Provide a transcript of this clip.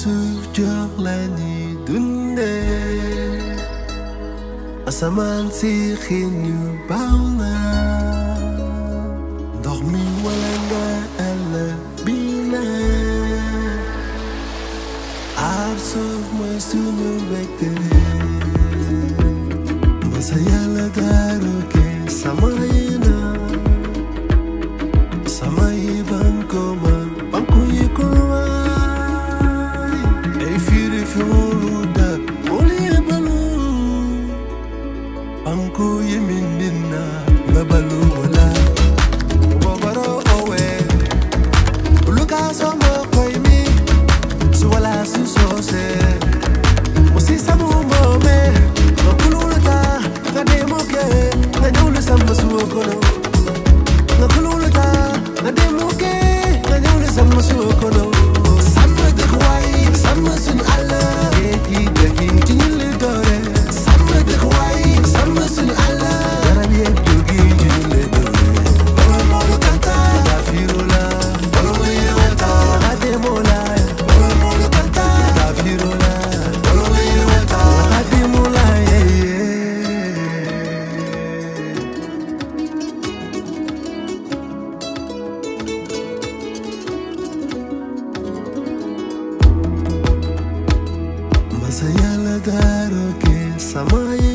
سوفجرلاني دندا أسمان سيخين يباولا دغمي ولا ألا بينا عارسوف ما سنو بكتري ما سيالا داروكي سماينا سماي بانكوما أنكو يميننا ببلو ولا وبرو أوي لوكا سما قيمي سوالا سوسوسي وسي سامو مومي نقولو لتا نديمو كي نديو لسما سوكولو نقولو لتا نديمو كي نديو لسما سوكولو سما دكواي سما سن على يكي دكين تنيل سيالا داروكي سماي